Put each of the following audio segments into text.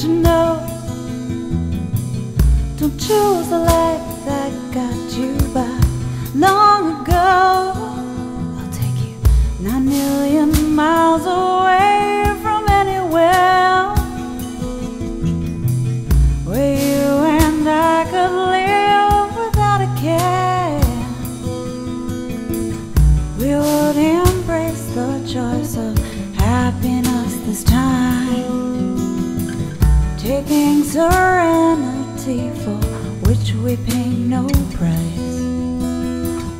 should know. Don't choose a life that got you by long ago. I'll take you 9 million miles away from anywhere, where you and I could live without a care. We would embrace the choice of happiness this time, taking serenity for which we pay no price.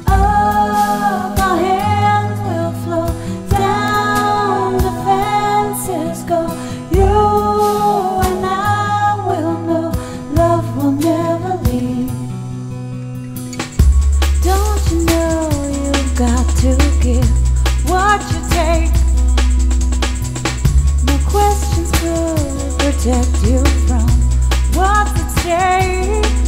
Up our hands will flow, down the fences go. You and I will know love will never leave. Don't you know you've got to give what you take? No questions could protect you from what's at stake.